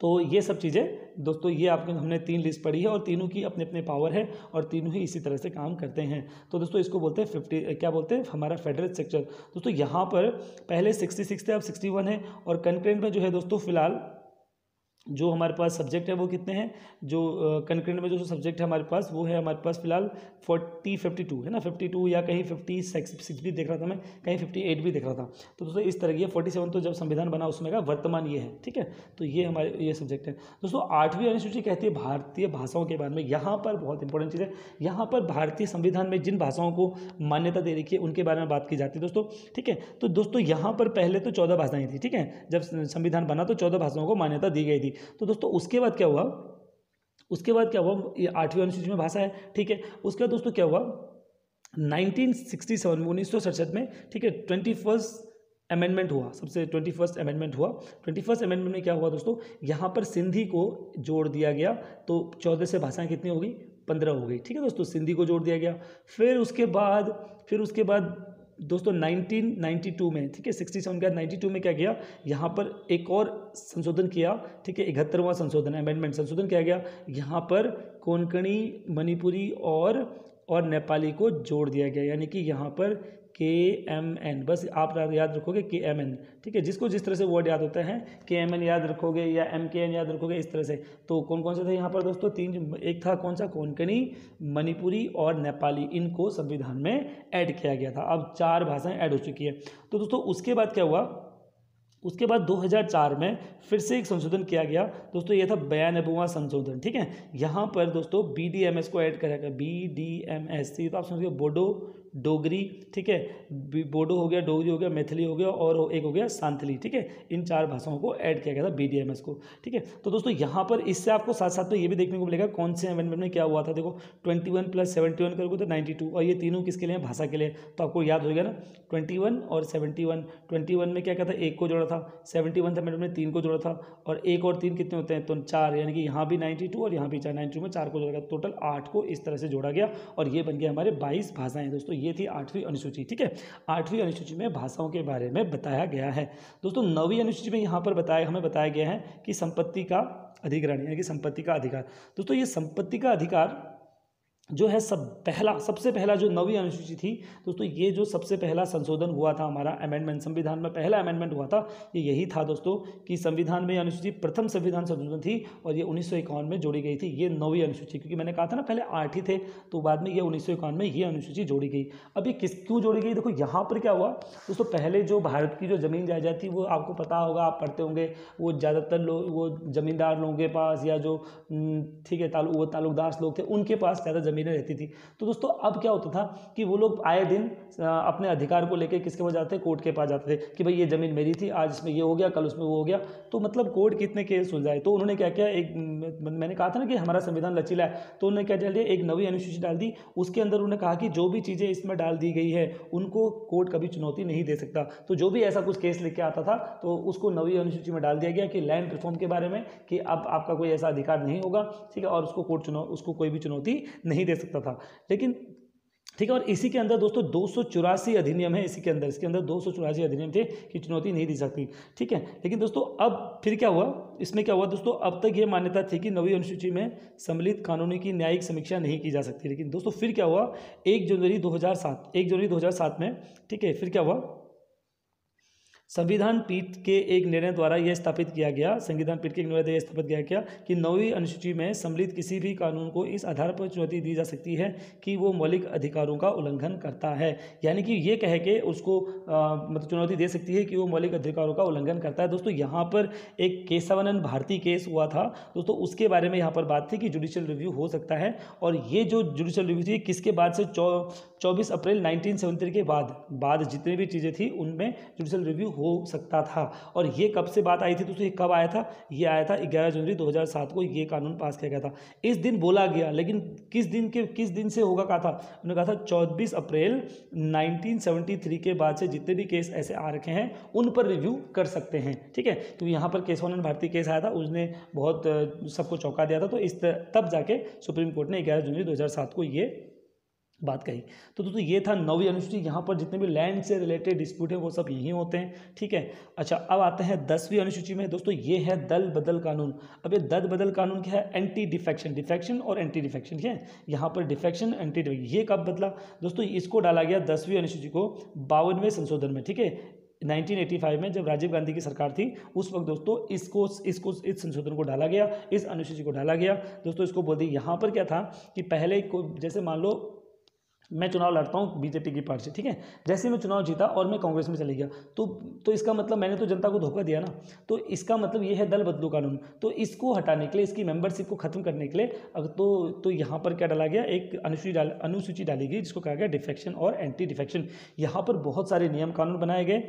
तो ये सब चीज़ें दोस्तों ये आपके हमने 3 लिस्ट पढ़ी है और तीनों की अपने अपने पावर है और तीनों ही इसी तरह से काम करते हैं। तो दोस्तों इसको बोलते हैं हमारा फेडरल स्ट्रक्चर। दोस्तों यहाँ पर पहले 66 थे, अब 61 है। और कंकरेंट में जो है दोस्तों फिलहाल जो हमारे पास सब्जेक्ट है वो कितने हैं, जो कंकरेंट में जो सब्जेक्ट है हमारे पास वो है हमारे पास फिलहाल 52 है ना, 52 या कहीं 56 भी देख रहा था मैं, कहीं 58 भी देख रहा था। तो दोस्तों इस तरह की 47 तो जब संविधान बना उसमें का वर्तमान ये है, ठीक है। तो ये हमारे ये सब्जेक्ट है। दोस्तों 8वीं अनुसूची कहती है भारतीय भाषाओं के बारे में। यहाँ पर बहुत इंपॉर्टेंट चीज़ है, यहाँ पर भारतीय संविधान में जिन भाषाओं को मान्यता दे रखी है उनके बारे में बात की जाती है दोस्तों, ठीक है। तो दोस्तों यहाँ पर पहले तो 14 भाषाएँ थी, ठीक है, जब संविधान बना तो 14 भाषाओं को मान्यता दी गई थी। तो दोस्तों उसके बाद क्या हुआ, उसके बाद क्या हुआ, ये आठवीं अनुसूची में भाषा है, ठीक है। उसके बाद दोस्तों क्या हुआ 1967 में 1967 में, ठीक है, 21st अमेंडमेंट हुआ, सबसे 21st अमेंडमेंट हुआ। 21st अमेंडमेंट में क्या हुआ दोस्तों, यहाँ पर सिंधी को जोड़ दिया गया, तो 14 से भाषाएं कितनी हो गई, 15 हो गई, ठीक है दोस्तों, सिंधी को जोड़ दिया गया। फिर उसके बाद दोस्तों 1992 में, ठीक है, 67 के बाद 92 में क्या किया, यहाँ पर एक और संशोधन किया, ठीक है, 71वां संशोधन अमेंडमेंट संशोधन किया गया। यहाँ पर कोंकणी, मणिपुरी और नेपाली को जोड़ दिया गया, यानी कि यहाँ पर KMN, बस आप याद रखोगे KMN, ठीक है, जिसको जिस तरह से वर्ड याद होता है KMN याद रखोगे या MKN याद रखोगे, इस तरह से। तो कौन कौन से थे यहाँ पर दोस्तों, तीन, एक था कौन सा, कोंकणी, मणिपुरी और नेपाली, इनको संविधान में ऐड किया गया था। अब 4 भाषाएं ऐड हो चुकी है। तो दोस्तों उसके बाद क्या हुआ, उसके बाद 2004 में फिर से एक संशोधन किया गया दोस्तों, यह था 92वां संशोधन, ठीक है। यहाँ पर दोस्तों BDMS को ऐड करा गया, BDMS, तो आप समझिए बोडो, डोगरी, ठीक है, बोडो हो गया, डोगरी हो गया, मैथिली हो गया और एक हो गया सांथली, ठीक है, इन 4 भाषाओं को ऐड किया गया था BDMS को, ठीक है। तो दोस्तों यहाँ पर इससे आपको साथ साथ में ये भी देखने को मिलेगा कौन से अमेंडमेंट में क्या हुआ था। देखो 21 + 71 करोगे तो 92, और ये तीनों किसके लिए, भाषा के लिए, तो आपको याद हो गया ना 21 और 71। 21 में क्या कहता है, 1 को जोड़ा था, 71 अमेंडमेंट में 3 को जोड़ा था, और 1 और 3 कितने होते हैं, तो 4, यानी कि यहाँ भी 92 और यहाँ भी 92 में 4 को जोड़ा गया, टोटल 8 को इस तरह से जोड़ा गया, और ये बन गया हमारे 22 भाषाएँ दोस्तों। ये थी 8वीं अनुसूची, ठीक है। 8वीं अनुसूची में भाषाओं के बारे में बताया गया है दोस्तों। 9वीं अनुसूची में यहाँ पर हमें बताया गया है कि संपत्ति का अधिग्रहण, यानी कि संपत्ति का अधिकार। दोस्तों ये संपत्ति का अधिकार जो है सबसे पहला जो 9वीं अनुसूची थी दोस्तों, ये जो सबसे पहला संशोधन हुआ था हमारा, अमेंडमेंट संविधान में पहला अमेंडमेंट हुआ था, ये यही था दोस्तों कि संविधान में अनुसूची प्रथम संविधान संशोधन थी, और ये 1951 में जोड़ी गई थी, ये 9वीं अनुसूची। क्योंकि मैंने कहा था ना पहले 8 ही थे, तो बाद में ये 1951 में ये अनुसूची जोड़ी गई। अब ये क्यों जोड़ी गई, देखो यहाँ पर क्या हुआ दोस्तों, पहले जो भारत की जो ज़मीन जायदाद थी, वो आपको पता होगा, आप पढ़ते होंगे, वो ज़्यादातर लोग वो ज़मींदार लोगों के पास, या जो ठीक है वो ताल्लुकदार लोग थे, उनके पास ज़्यादा ज़मीनें रहती थी। तो दोस्तों अब क्या होता था कि वो लोग आए दिन अपने अधिकार को लेकर किसके पास जाते थे, कोर्ट के पास जाते थे कि भाई ये ज़मीन मेरी थी, आज इसमें ये हो गया, कल उसमें वो हो गया, तो मतलब कोर्ट कितने केस सुलझाए। तो उन्होंने क्या किया, एक मैंने कहा था ना कि हमारा संविधान लचीला है, तो उन्होंने क्या डाल दिया, एक 9वीं अनुसूची डाल दी। उसके अंदर उन्होंने कहा कि जो भी चीज़ें इसमें डाल दी गई है उनको कोर्ट कभी चुनौती नहीं दे सकता। तो जो भी ऐसा कुछ केस लेके आता था तो उसको 9वीं अनुसूची में डाल दिया गया कि लैंड रिफॉर्म के बारे में, कि अब आपका कोई ऐसा अधिकार नहीं होगा, ठीक है, और उसको उसको कोई भी चुनौती नहीं दे सकता था। लेकिन ठीक है, और इसी के अंदर दोस्तों 284 अधिनियम है, इसके अंदर 284 अधिनियम थे कि चुनौती नहीं दी सकती, ठीक है। लेकिन दोस्तों अब फिर क्या हुआ, इसमें क्या हुआ दोस्तों, अब तक ये मान्यता थी कि 9वीं अनुसूची में सम्मिलित कानूनों की न्यायिक समीक्षा नहीं की जा सकती। लेकिन दोस्तों फिर क्या हुआ, 1 जनवरी 2007 में, ठीक है, फिर क्या हुआ, संविधान पीठ के एक निर्णय द्वारा यह स्थापित किया गया, कि 9वीं अनुसूची में सम्मिलित किसी भी कानून को इस आधार पर चुनौती दी जा सकती है कि वो मौलिक अधिकारों का उल्लंघन करता है, यानी कि ये कह के उसको मतलब चुनौती दे सकती है कि वो मौलिक अधिकारों का उल्लंघन करता है। दोस्तों यहाँ पर एक केशवानंद भारती केस हुआ था दोस्तों, उसके बारे में यहाँ पर बात थी कि जुडिशियल रिव्यू हो सकता है, और ये जो जुडिशियल रिव्यू थी किसके बाद से 24 अप्रैल 1973 के बाद जितनी भी चीज़ें थी उनमें जुडिशियल रिव्यू हो सकता था। और ये कब से बात आई थी दोस्तों, ये कब आया था, ये आया था 11 जनवरी 2007 को ये कानून पास किया गया था। इस दिन बोला गया, लेकिन किस दिन से होगा कहा था, उन्होंने कहा था 24 अप्रैल 1973 के बाद से जितने भी केस ऐसे आ रखे हैं उन पर रिव्यू कर सकते हैं, ठीक है। तो यहाँ पर केशवानंद भारती केस आया था, उसने बहुत सबको चौंका दिया था, तो इस तब जाके सुप्रीम कोर्ट ने 11 जनवरी 2007 को ये बात कही। तो दोस्तों ये था 9वीं अनुसूची। यहाँ पर जितने भी लैंड से रिलेटेड डिस्प्यूट हैं वो सब यही होते हैं, ठीक है। अच्छा अब आते हैं 10वीं अनुसूची में दोस्तों, ये है दल बदल कानून। अब ये दल बदल कानून क्या है, एंटी डिफेक्शन और एंटी डिफेक्शन, ठीक है। यहाँ पर डिफेक्शन एंटी डिफेक्शन ये कब बदला दोस्तों, इसको डाला गया 10वीं अनुसूची को 52वें संशोधन में, ठीक है, 1985 में जब राजीव गांधी की सरकार थी उस वक्त दोस्तों इस संशोधन को डाला गया, इस अनुसूची को डाला गया दोस्तों, इसको बोल दी। यहाँ पर क्या था कि पहले को जैसे मान लो मैं चुनाव लड़ता हूँ बीजेपी की पार्टी से, ठीक है, जैसे मैं चुनाव जीता और मैं कांग्रेस में चले गया, तो इसका मतलब मैंने तो जनता को धोखा दिया ना, तो इसका मतलब ये है दल बदलू कानून। तो इसको हटाने के लिए, इसकी मेंबरशिप को ख़त्म करने के लिए तो यहाँ पर क्या डाला गया, एक अनुसूची डाली गई जिसको कहा गया डिफेक्शन और एंटी डिफेक्शन। यहाँ पर बहुत सारे नियम कानून बनाए गए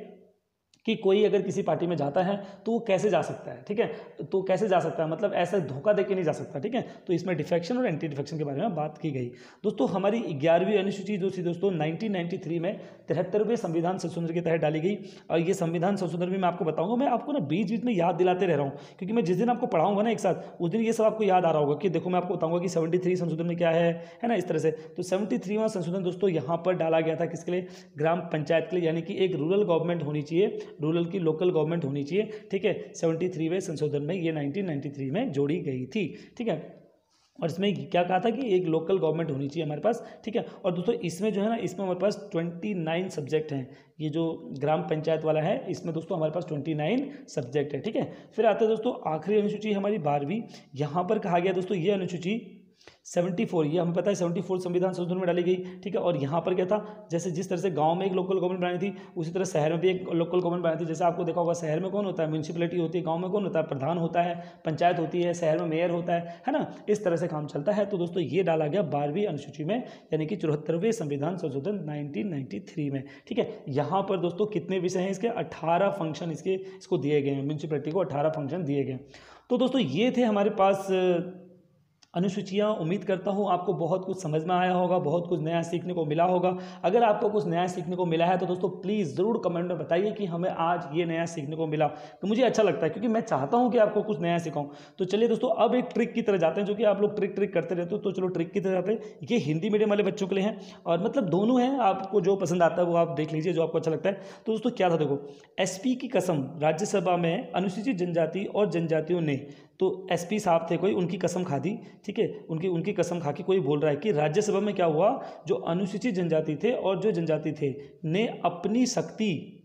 कि कोई अगर किसी पार्टी में जाता है तो वो कैसे जा सकता है, ठीक है, तो कैसे जा सकता है मतलब ऐसा धोखा दे के नहीं जा सकता, ठीक है। तो इसमें डिफेक्शन और एंटी डिफेक्शन के बारे में बात की गई। दोस्तों हमारी 11वीं अनुसूची जो थी दोस्तों 1993 में 73वें संविधान संशोधन के तहत डाली गई। और ये संविधान संशोधन भी मैं आपको बताऊंगा, मैं आपको ना बीच बीच में याद दिलाते रह रहा हूँ क्योंकि मैं जिस दिन आपको पढ़ाऊंगा ना एक साथ उस दिन ये सब आपको याद आ रहा होगा कि देखो मैं आपको बताऊंगा कि 73 संशोधन में क्या है ना, इस तरह से। तो 73वां संशोधन दोस्तों यहाँ पर डाला गया था किसके लिए, ग्राम पंचायत के लिए, यानी कि एक रूरल गवर्नमेंट होनी चाहिए, रूरल की लोकल गवर्नमेंट होनी चाहिए, ठीक है। 73वें संशोधन में ये 1993 में जोड़ी गई थी, ठीक है। और इसमें क्या कहा था कि एक लोकल गवर्नमेंट होनी चाहिए हमारे पास, ठीक है। और दोस्तों इसमें जो है ना इसमें हमारे पास 29 सब्जेक्ट हैं, ये जो ग्राम पंचायत वाला है इसमें दोस्तों हमारे पास 29 सब्जेक्ट है, ठीक है। फिर आता है दोस्तों आखिरी अनुसूची हमारी 12वीं, यहाँ पर कहा गया दोस्तों ये अनुसूची 74, ये हमें पता है 74 संविधान संशोधन में डाली गई, ठीक है। और यहाँ पर क्या था, जैसे जिस तरह से गांव में एक लोकल गवर्नमेंट बनाई थी उसी तरह शहर में भी एक लोकल गवर्नमेंट बनाई थी। जैसे आपको देखा होगा शहर में कौन होता है, म्यूनसिपलिटी होती है, गांव में कौन होता है, प्रधान होता है, पंचायत होती है, शहर में मेयर होता है ना, इस तरह से काम चलता है। तो दोस्तों ये डाला गया 12वीं अनुसूची में, यानी कि 74वें संविधान संशोधन 1993 में, ठीक है। यहाँ पर दोस्तों कितने विषय हैं इसके, 18 फंक्शन इसको दिए गए हैं, म्यूनसिपलिटी को 18 फंक्शन दिए गए। तो दोस्तों ये थे हमारे पास अनुसूचियाँ। उम्मीद करता हूँ आपको बहुत कुछ समझ में आया होगा, बहुत कुछ नया सीखने को मिला होगा। अगर आपको कुछ नया सीखने को मिला है तो दोस्तों प्लीज़ ज़रूर कमेंट में बताइए कि हमें आज ये नया सीखने को मिला, तो मुझे अच्छा लगता है क्योंकि मैं चाहता हूँ कि आपको कुछ नया सिखाऊँ। तो चलिए दोस्तों अब एक ट्रिक की तरह जाते हैं, जो कि आप लोग ट्रिक करते रहते हो, तो चलो ट्रिक की तरह जाते हैं। ये हिंदी मीडियम वाले बच्चों के लिए हैं, और मतलब दोनों हैं, आपको जो पसंद आता है वो आप देख लीजिए, जो आपको अच्छा लगता है। तो दोस्तों क्या था, देखो, एसपी की कसम राज्यसभा में अनुसूचित जनजाति और जनजातियों ने, तो एसपी साहब थे कोई, उनकी कसम खा दी, ठीक है, उनकी कसम खा के कोई बोल रहा है कि राज्यसभा में क्या हुआ, जो अनुसूचित जनजाति थे और जो जनजाति थे ने अपनी शक्ति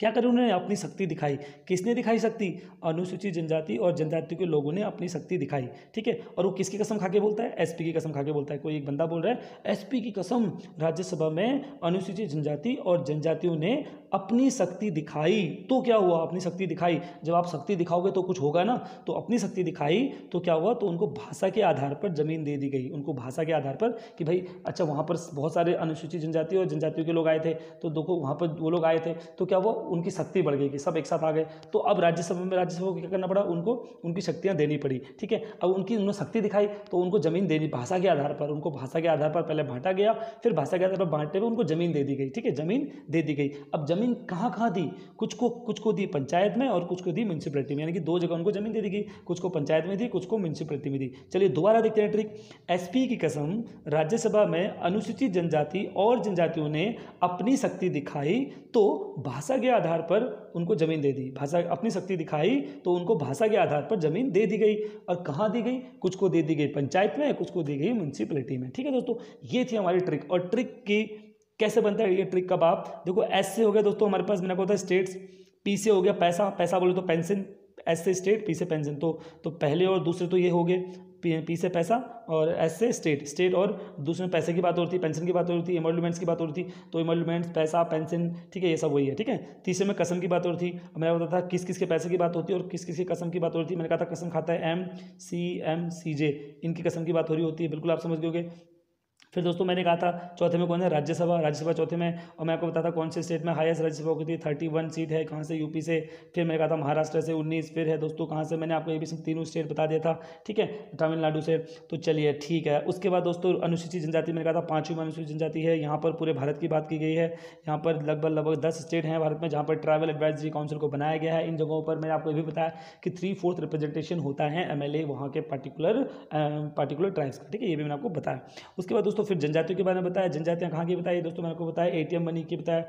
क्या करें, उन्होंने अपनी शक्ति दिखाई। किसने दिखाई शक्ति, अनुसूचित जनजाति और जनजाति के लोगों ने अपनी शक्ति दिखाई, ठीक है। और वो किसकी कसम खा के बोलता है, एसपी की कसम खा के बोलता है। कोई एक बंदा बोल रहा है एसपी की कसम राज्यसभा में अनुसूचित जनजाति और जनजातियों ने अपनी शक्ति दिखाई। तो क्या हुआ, अपनी शक्ति दिखाई, जब आप शक्ति दिखाओगे तो कुछ होगा ना, तो अपनी शक्ति दिखाई तो क्या हुआ, तो उनको भाषा के आधार पर ज़मीन दे दी गई, उनको भाषा के आधार पर कि भाई अच्छा वहाँ पर बहुत सारे अनुसूचित जनजाति और जनजातियों के लोग आए थे, तो देखो वहाँ पर वो लोग आए थे तो क्या हुआ, उनकी शक्ति बढ़ गई कि सब एक साथ आ गए। तो अब राज्यसभा को क्या करना पड़ा, उनको उनकी शक्तियाँ देनी पड़ी, ठीक है। अब उन्होंने शक्ति दिखाई तो उनको ज़मीन देनी, भाषा के आधार पर, उनको भाषा के आधार पर पहले बांटा गया, फिर भाषा के आधार पर बांटते हुए उनको ज़मीन दे दी गई, ठीक है, ज़मीन दे दी गई। अब ज़मीन कहाँ कहाँ दी, कुछ को दी पंचायत में और कुछ को दी म्यूनसिपलिटी में, यानी कि दो जगह उनको ज़मीन दे दी गई, कुछ को पंचायत में दी, कुछ को म्यूनसिपलिटी में दी। चलिए दोबारा देखते हैं ट्रिक, एसपी की कसम राज्यसभा में अनुसूचित जनजाति और जनजातियों ने अपनी शक्ति दिखाई तो भाषा के आधार पर उनको ज़मीन दे दी, भाषा अपनी शक्ति दिखाई तो उनको भाषा के आधार पर ज़मीन दे दी गई। और कहाँ दी गई, कुछ को दे दी गई पंचायत में, कुछ को दी गई म्यूनसिपलिटी में, ठीक है दोस्तों। ये थी हमारी ट्रिक। और ट्रिक की कैसे बनता है ये ट्रिक का बाप, देखो एस से हो गया दोस्तों हमारे पास, मैंने कहा था स्टेट्स, पी से हो गया पैसा, पैसा बोले तो पेंशन, एस से स्टेट, पी से पेंशन, तो पहले और दूसरे तो ये हो गए, पी से पैसा और एस से स्टेट, स्टेट और दूसरे में पैसे की बात हो रही थी, पेंशन की बात हो रही थी, एमोल्यूमेंट्स की बात हो रही थी, तो एमोल्यूमेंट्स, पैसा, पेंशन, ठीक है, ये सब वही है, ठीक है। तीसरे में कसम की बात हो रही थी, मैंने बताया था किस किस के पैसे की बात होती है और किस किस की कसम की बात हो रही थी, मैंने कहा था कसम खाता है MCM CJ, इनकी कसम की बात हो रही होती है, बिल्कुल आप समझ गए। फिर दोस्तों मैंने कहा था चौथे में कौन है, राज्यसभा चौथे में, और मैं आपको बताया था कौन से स्टेट में हाईएस्ट राज्यसभा होती है, 31 सीट है, कहाँ से, यूपी से। फिर मैंने कहा था महाराष्ट्र से 19, फिर है दोस्तों कहाँ से, मैंने आपको ये भी तीनों स्टेट बता दिया था, ठीक है, तमिलनाडु से। तो चलिए ठीक है, उसके बाद दोस्तों अनुसूचित जनजाति, मैंने कहा था 5वीं अनुसूचित जनजाति है, यहाँ पर पूरे भारत की बात की गई है, यहाँ पर लगभग 10 स्टेट हैं भारत में जहाँ पर ट्रैवल एडवाइजरी काउंसिल को बनाया गया है। इन जगहों पर मैंने आपको ये भी बताया कि 3/4 रिप्रेजेंटेशन होता है MLA वहाँ के पर्टिकुलर ट्राइब्स का, ठीक है, ये भी मैंने आपको बताया। उसके बाद तो फिर जनजातियों के बारे में बताया, जनजातियां कहाँ की बताई दोस्तों, मैंने आपको बताया ATM मनी की बताया,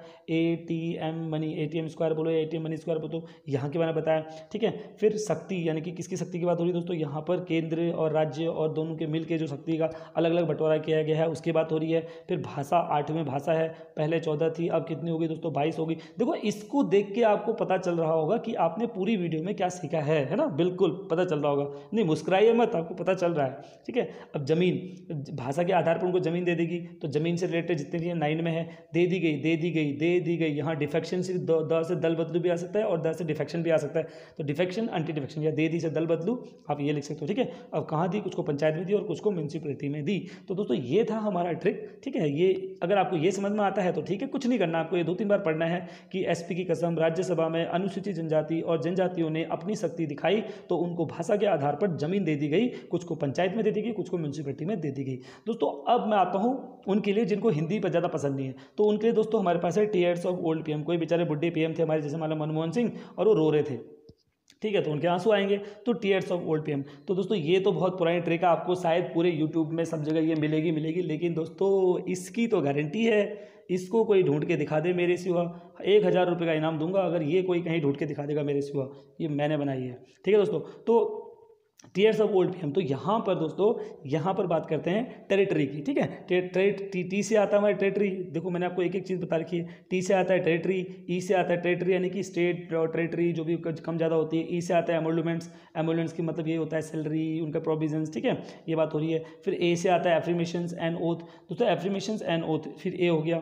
ATM स्क्वायर बोलो, ATM मनी स्क्वायर बोलो, यहाँ के बारे में बताया, ठीक है। फिर शक्ति, यानी कि किसकी शक्ति की बात हो रही है दोस्तों, यहाँ पर केंद्र और राज्य और दोनों के मिल के जो शक्ति का अलग अलग बंटवारा किया गया है उसकी बात हो रही है। फिर भाषा, 8वीं भाषा है, पहले 14 थी, अब कितनी होगी दोस्तों, 22 होगी। देखो इसको देख के आपको पता चल रहा होगा कि आपने पूरी वीडियो में क्या सीखा है ना, बिल्कुल पता चल रहा होगा, नहीं मुस्कुराइए मत, आपको पता चल रहा है, ठीक है। अब जमीन, भाषा के आधार पर ज़मीन दे देगी, तो ज़मीन से रिलेटेड जितनी चीज़ें 9 में है दे दी गई दे दी गई दे दी गई, यहाँ डिफेक्शन से द से दल बदलू भी आ सकता है और द से डिफेक्शन भी आ सकता है, तो डिफेक्शन एंटी डिफेक्शन या दे दी से दल बदलू आप ये लिख सकते हो। ठीक है, अब कहाँ दी, कुछ को पंचायत में दी और कुछ को म्यूनसिपलिटी में दी। तो दोस्तों ये था हमारा ट्रिक। ठीक है, ये अगर आपको ये समझ में आता है तो ठीक है, कुछ नहीं करना, आपको ये 2-3 बार पढ़ना है कि एसपी की कसम राज्यसभा में अनुसूचित जनजाति और जनजातियों ने अपनी शक्ति दिखाई तो उनको भाषा के आधार पर जमीन दे दी गई, कुछ को पंचायत में दे दी गई, कुछ को म्यूनसिपलिटी में दे दी गई। दोस्तों अब मैं आता हूँ उनके लिए जिनको हिंदी पर ज़्यादा पसंद नहीं है, तो उनके लिए दोस्तों हमारे पास है टीयर्स ऑफ ओल्ड पीएम। कोई बेचारे बुढ़े पीएम थे हमारे, जैसे मान लो मनमोहन सिंह, और वो रो रहे थे। ठीक है, तो उनके आंसू आएंगे, तो टीयर्स ऑफ ओल्ड पीएम। तो दोस्तों ये तो बहुत पुरानी ट्रिक है, आपको शायद पूरे यूट्यूब में सब जगह ये मिलेगी, लेकिन दोस्तों इसकी तो गारंटी है, इसको कोई ढूंढ के दिखा दे मेरे सिवा, 1000 रुपये का इनाम दूंगा अगर ये कोई कहीं ढूंढ के दिखा देगा मेरे सिवा, ये मैंने बनाई है। ठीक है दोस्तों, तो टीयर्स ऑफ ओल्ड पीएम। तो यहाँ पर दोस्तों, यहाँ पर बात करते हैं टेरिटरी की। ठीक है, टी से आता है हमारे टेरिटरी, देखो मैंने आपको एक एक चीज़ बता रखी है। टी से आता है टेरिटरी, ई से आता है टेरिटरी यानी कि स्टेट और टेरिटरी जो भी कम ज़्यादा होती है। ई से आता है एमोल्यूमेंट्स, एमोल्यूमेंट्स की मतलब ये होता है सैलरी, उनका प्रोविजंस। ठीक है, ये बात हो रही है। फिर ए से आता है एफर्मेशंस एंड ओथ, दोस्तों एफर्मेशंस एंड ओथ, फिर ए हो गया,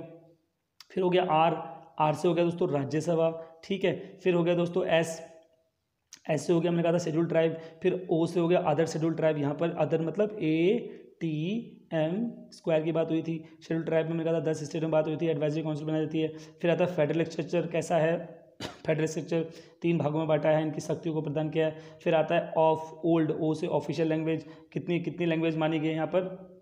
फिर हो गया आर से हो गया दोस्तों राज्यसभा। ठीक है, फिर हो गया दोस्तों एस, ऐसे हो गया मैंने कहा था शेड्यूल ट्राइब, फिर ओ से हो गया अदर शेड्यूल ट्राइब, यहाँ पर अदर मतलब ATM² की बात हुई थी, शेड्यूल ट्राइब में मैंने कहा था 10 स्टेट में बात हुई थी, एडवाइजरी काउंसिल बना देती है। फिर आता है फेडरल स्ट्रक्चर कैसा है, फेडरल स्ट्रक्चर 3 भागों में बांटा है, इनकी शक्तियों को प्रदान किया है। फिर आता है ऑफ ओल्ड, ओ से ऑफिशियल लैंग्वेज, कितनी लैंग्वेज मानी गई है, यहाँ पर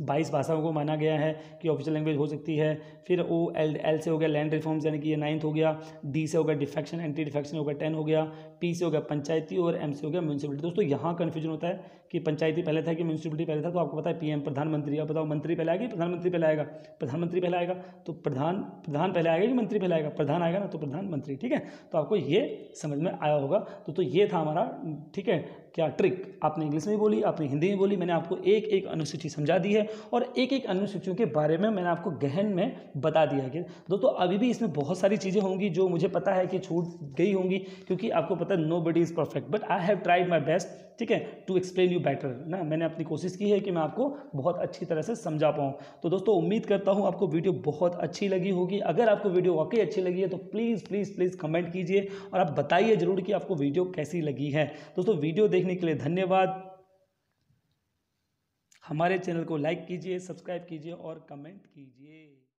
22 भाषाओं को माना गया है कि ऑफिशियल लैंग्वेज हो सकती है। फिर एल से हो गया लैंड रिफॉर्म्स यानी कि ये 9th हो गया। डी से होगा डिफेक्शन एंटी डिफेक्शन होगा 10 हो गया। पी से होगा पंचायती और एम से हो गया म्यूनसिपलिटी। दोस्तों यहाँ कन्फ्यूजन होता है कि पंचायती पहले था कि म्यूनसिपलिटी पहले था, तो आपको पता है पीएम प्रधानमंत्री, आप बताओ मंत्री पहले आएगा कि प्रधानमंत्री पहले आएगा, प्रधानमंत्री पहले आएगा तो प्रधान पहले आएगा कि मंत्री पहले आएगा, प्रधान आएगा ना तो प्रधानमंत्री। ठीक है, तो आपको ये समझ में आया होगा। तो ये था हमारा, ठीक है, क्या ट्रिक, आपने इंग्लिश में बोली, आपने हिंदी में बोली, मैंने आपको एक एक अनुसूची समझा दी है और एक एक अनुसूचियों के बारे में मैंने आपको गहन में बता दिया है। कि दोस्तों अभी भी इसमें बहुत सारी चीज़ें होंगी जो मुझे पता है कि छूट गई होंगी, क्योंकि आपको पता है nobody is perfect, but I have tried my best, ठीक है, टू एक्सप्लेन यू बेटर ना, मैंने अपनी कोशिश की है कि मैं आपको बहुत अच्छी तरह से समझा पाऊँ। तो दोस्तों उम्मीद करता हूँ आपको वीडियो बहुत अच्छी लगी होगी। अगर आपको वीडियो वाकई अच्छी लगी है तो प्लीज़ प्लीज़ प्लीज़ कमेंट कीजिए और आप बताइए ज़रूर कि आपको वीडियो कैसी लगी है। दोस्तों वीडियो देखने के लिए धन्यवाद। हमारे चैनल को लाइक कीजिए, सब्सक्राइब कीजिए और कमेंट कीजिए।